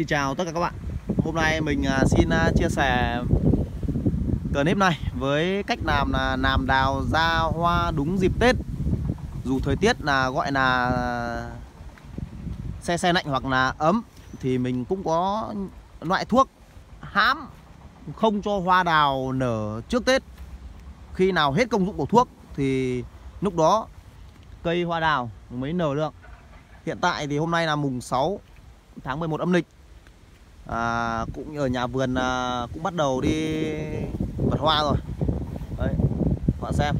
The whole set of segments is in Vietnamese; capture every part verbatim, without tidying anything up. Xin chào tất cả các bạn. Hôm nay mình xin chia sẻ clip này với cách làm là làm đào ra hoa đúng dịp Tết. Dù thời tiết là gọi là se se lạnh hoặc là ấm thì mình cũng có loại thuốc hãm không cho hoa đào nở trước Tết. Khi nào hết công dụng của thuốc thì lúc đó cây hoa đào mới nở được. Hiện tại thì hôm nay là mùng sáu tháng mười một âm lịch. À, cũng ở nhà vườn à, cũng bắt đầu đi bật hoa rồi. Đấy, các bạn xem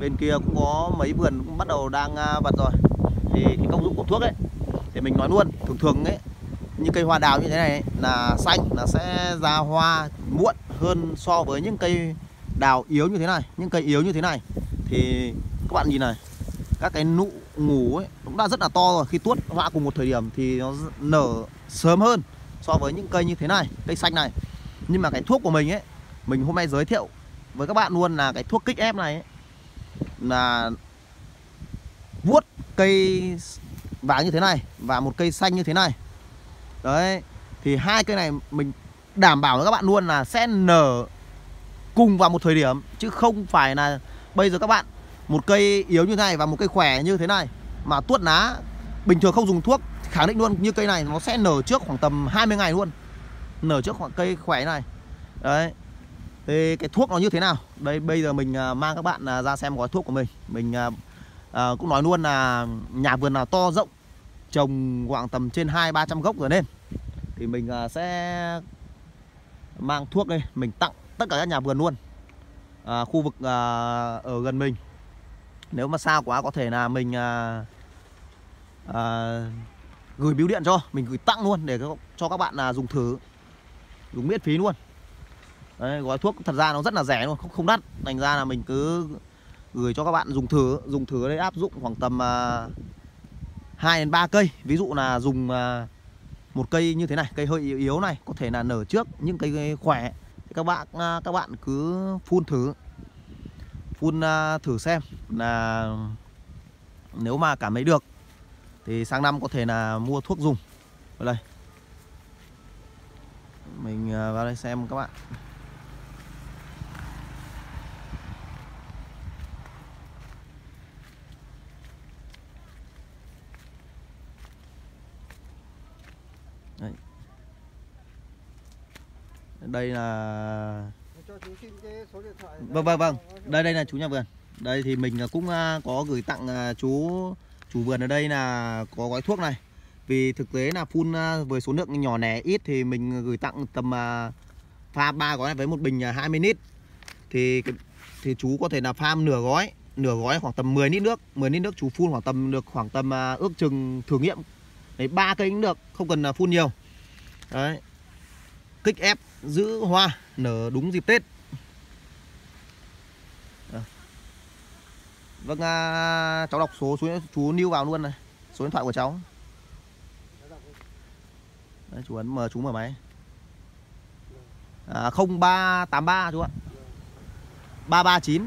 bên kia cũng có mấy vườn cũng bắt đầu đang à, bật rồi. Thì cái công dụng của thuốc ấy thì mình nói luôn, thường thường ấy như cây hoa đào như thế này ấy, là xanh là sẽ ra hoa muộn hơn so với những cây đào yếu như thế này. Những cây yếu như thế này thì các bạn nhìn này, các cái nụ ngủ ấy cũng đã rất là to rồi. Khi tuốt hoa cùng một thời điểm thì nó nở sớm hơn so với những cây như thế này, cây xanh này. Nhưng mà cái thuốc của mình ấy, mình hôm nay giới thiệu với các bạn luôn là cái thuốc kích ép này ấy, là vuốt cây vàng như thế này và một cây xanh như thế này. Đấy, thì hai cây này mình đảm bảo với các bạn luôn là sẽ nở cùng vào một thời điểm, chứ không phải là bây giờ các bạn một cây yếu như thế này và một cây khỏe như thế này mà tuốt lá bình thường không dùng thuốc, khẳng định luôn như cây này nó sẽ nở trước khoảng tầm hai mươi ngày luôn, nở trước khoảng cây khỏe này. Đấy, thì cái thuốc nó như thế nào đây, bây giờ mình mang các bạn ra xem gói thuốc của mình. Mình à, cũng nói luôn là nhà vườn nào to rộng, trồng khoảng tầm trên hai ba trăm gốc rồi nên thì mình sẽ mang thuốc đây mình tặng tất cả các nhà vườn luôn à, khu vực à, ở gần mình. Nếu mà xa quá có thể là mình à, à, gửi bưu điện cho, mình gửi tặng luôn để cho các bạn là dùng thử, dùng miễn phí luôn. Đấy, gói thuốc thật ra nó rất là rẻ luôn, không, không đắt, thành ra là mình cứ gửi cho các bạn dùng thử. Dùng thử đấy áp dụng khoảng tầm à, hai đến ba cây. Ví dụ là dùng à, một cây như thế này, cây hơi yếu, yếu này có thể là nở trước những cây khỏe. Thì các bạn à, các bạn cứ phun thử. Phun thử xem là nếu mà cảm thấy được thì sang năm có thể là mua thuốc dùng. Vào đây mình vào đây xem các bạn. Đây, đây là vâng vâng vâng đây đây là chú nhà vườn. Đây thì mình cũng có gửi tặng chú chủ vườn ở đây là có gói thuốc này, vì thực tế là phun với số lượng nhỏ lẻ ít thì mình gửi tặng tầm pha ba gói này với một bình hai mươi lít, thì thì chú có thể là pha nửa gói nửa gói khoảng tầm mười lít nước. Mười lít nước chú phun khoảng tầm được khoảng tầm ước chừng thử nghiệm đấy ba cây cũng được, không cần phun nhiều. Đấy, kích ép giữ hoa nở đúng dịp Tết. À, vâng, à, cháu đọc số, số chú lưu vào luôn này, số điện thoại của cháu. Đấy, chú ấn mở, chú mở máy. À, không ba tám ba chú ạ. ba ba chín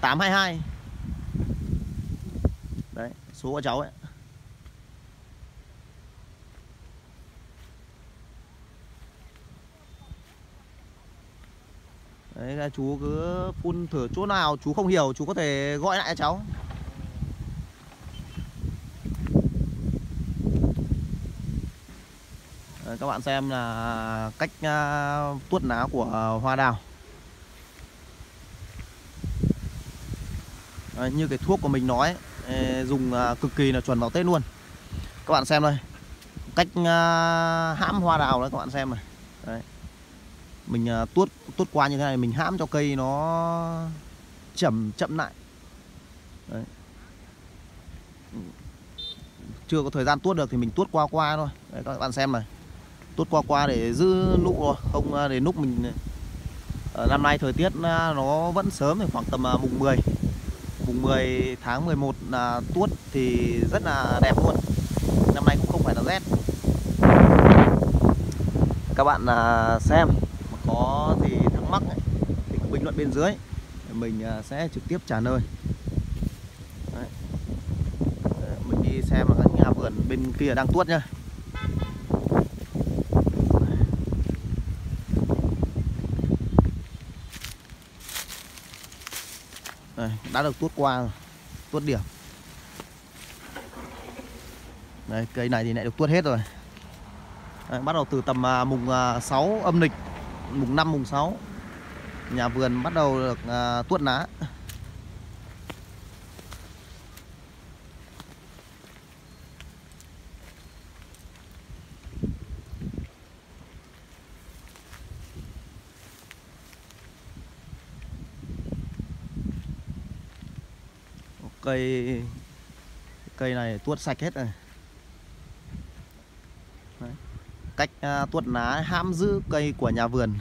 tám hai hai. Đấy, số của cháu ấy. Đấy, chú cứ phun thử, chỗ nào chú không hiểu chú có thể gọi lại cho cháu. Đấy, các bạn xem là cách uh, tuốt lá của uh, hoa đào. Đấy, như cái thuốc của mình nói ấy, dùng uh, cực kỳ là chuẩn vào Tết luôn. Các bạn xem đây, cách uh, hãm hoa đào đấy, các bạn xem này. Đấy, mình tuốt tuốt qua như thế này, mình hãm cho cây nó chậm chậm lại. Đấy, chưa có thời gian tuốt được thì mình tuốt qua qua thôi. Đấy, các bạn xem này, tuốt qua qua để giữ nụ rồi, không đến lúc mình. Ở năm nay thời tiết nó vẫn sớm, thì khoảng tầm mùng mười mùng mười tháng mười một là tuốt thì rất là đẹp luôn. Năm nay cũng không phải là rét. Các bạn xem có gì thắc mắc ấy, thì bình luận bên dưới mình sẽ trực tiếp trả lời. Đấy, mình đi xem các nhà vườn bên kia đang tuốt nhá. đã được tuốt qua, tuốt điểm. Đây, cây này thì lại được tuốt hết rồi. Đấy, bắt đầu từ tầm à, mùng à, sáu âm lịch, mùng năm, mùng sáu, nhà vườn bắt đầu được à, tuốt lá. Cây cây này tuốt sạch hết rồi. Đấy. Cách uh, tuốt lá hãm giữ cây của nhà vườn,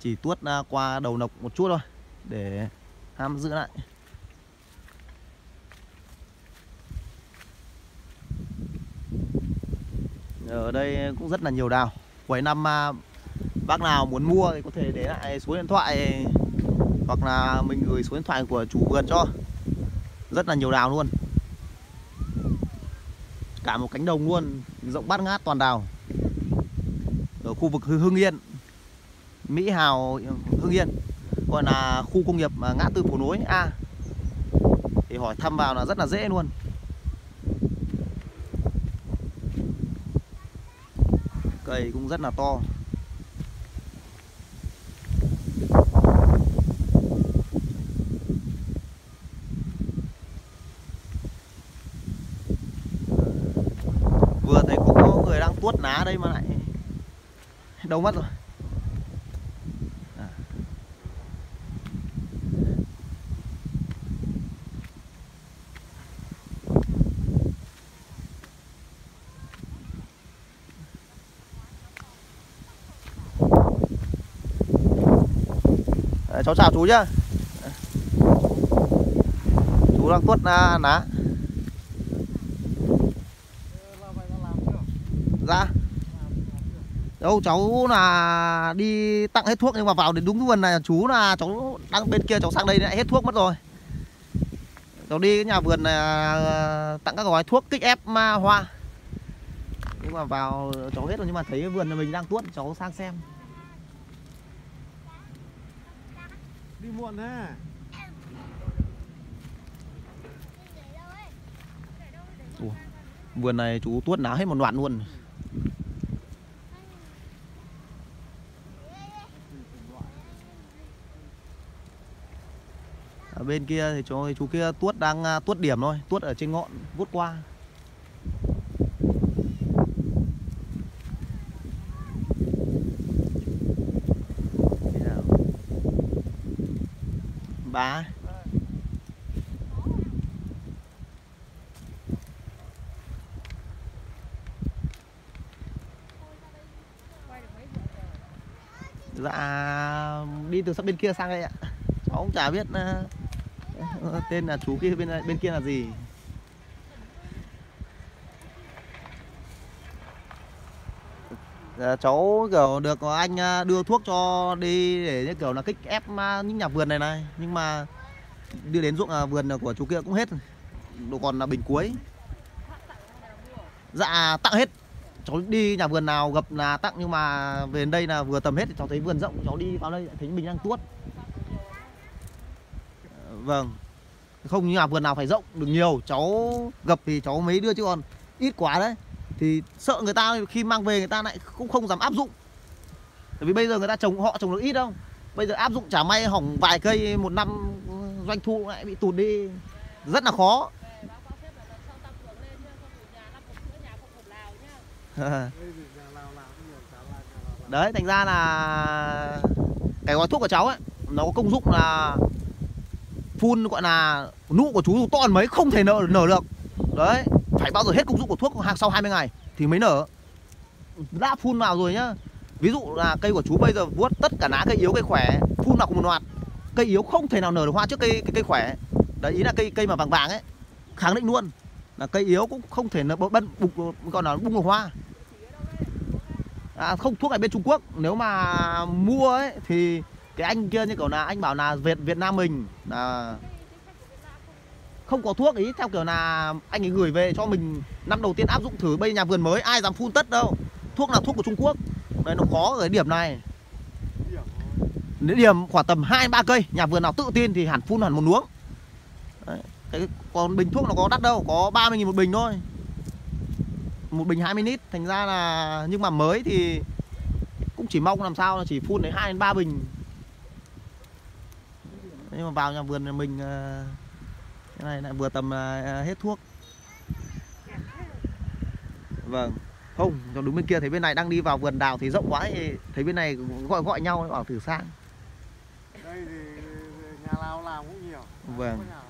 chỉ tuốt uh, qua đầu nọc một chút thôi để hãm giữ lại. Ở đây cũng rất là nhiều đào. Cuối năm uh, bác nào muốn mua thì có thể để lại số điện thoại, hoặc là mình gửi số điện thoại của chủ vườn cho. Rất là nhiều đào luôn. Cả một cánh đồng luôn, rộng bát ngát toàn đào. Ở khu vực Hưng Yên, Mỹ Hào, Hưng Yên, gọi là khu công nghiệp ngã tư Phố Nối A, thì hỏi thăm vào là rất là dễ luôn. Cây cũng rất là to. Tuốt lá đây mà lại đâu mất rồi. À. À, cháu chào chú nhá. À. Chú đang tuốt lá. lá. Dạ. Đâu cháu là đi tặng hết thuốc, nhưng mà vào đến đúng vườn này chú là cháu đang bên kia, cháu sang đây lại hết thuốc mất rồi. Cháu đi cái nhà vườn này tặng các gói thuốc kích ép hoa, nhưng mà vào cháu hết rồi, nhưng mà thấy cái vườn này mình đang tuốt, cháu sang xem. Đi muộn à. Ủa, vườn này chú tuốt lá hết một loạt luôn. Ở bên kia thì chú, chú kia tuốt đang tuốt điểm thôi, tuốt ở trên ngọn vút qua. Bà dạ đi từ sắp bên kia sang đây ạ. Cháu cũng chả biết uh, tên là chú kia bên bên kia là gì. Dạ, cháu kiểu được anh đưa thuốc cho đi để kiểu là kích ép những nhà vườn này này, nhưng mà đưa đến ruộng vườn của chú kia cũng hết, đồ còn là bình cuối. Dạ tặng hết. Cháu đi nhà vườn nào gặp là tặng, nhưng mà về đây là vừa tầm hết thì cháu thấy vườn rộng, cháu đi vào đây thấy mình đang tuốt. Vâng, không nhà vườn nào phải rộng được nhiều, cháu gặp thì cháu mới đưa, chứ còn ít quá đấy thì sợ người ta khi mang về người ta lại cũng không dám áp dụng. Bởi vì bây giờ người ta trồng, họ trồng được ít đâu. Bây giờ áp dụng chả may hỏng vài cây một năm doanh thu lại bị tụt đi, rất là khó. Đấy, thành ra là cái gói thuốc của cháu ấy, nó có công dụng là phun, gọi là nụ của chú dù to mấy không thể nở, nở được. Đấy, phải bao giờ hết công dụng của thuốc sau hai mươi ngày thì mới nở. Đã phun vào rồi nhá, ví dụ là cây của chú bây giờ vuốt tất cả lá, cây yếu cây khỏe phun vào cùng một loạt, cây yếu không thể nào nở được hoa trước cây cây, cây khỏe. Đấy, ý là cây cây mà vàng vàng ấy, khẳng định luôn là cây yếu cũng không thể nó bật bục, còn là bung được hoa. À, không, thuốc này bên Trung Quốc, nếu mà mua ấy thì cái anh kia như kiểu là anh bảo là Việt Việt Nam mình là không có thuốc, ý theo kiểu là anh ấy gửi về cho mình năm đầu tiên áp dụng thử. Bây nhà vườn mới ai dám phun tất đâu, thuốc là thuốc của Trung Quốc. Đấy, nó khó ở cái điểm này. Nếu điểm khoảng tầm hai ba cây, nhà vườn nào tự tin thì hẳn phun hẳn một luống. Cái, còn bình thuốc nó có đắt đâu, có ba mươi nghìn một bình thôi. Một bình hai mươi lít. Thành ra là, nhưng mà mới thì cũng chỉ mong làm sao là chỉ phun đến hai đến ba bình. Nhưng mà vào nhà vườn mình cái này lại vừa tầm hết thuốc. Vâng. Không, còn đúng bên kia thấy bên này đang đi vào vườn đào thì rộng quá thì thấy bên này gọi gọi nhau bảo thử sang. Đây thì nhà nào làm cũng nhiều. Vâng.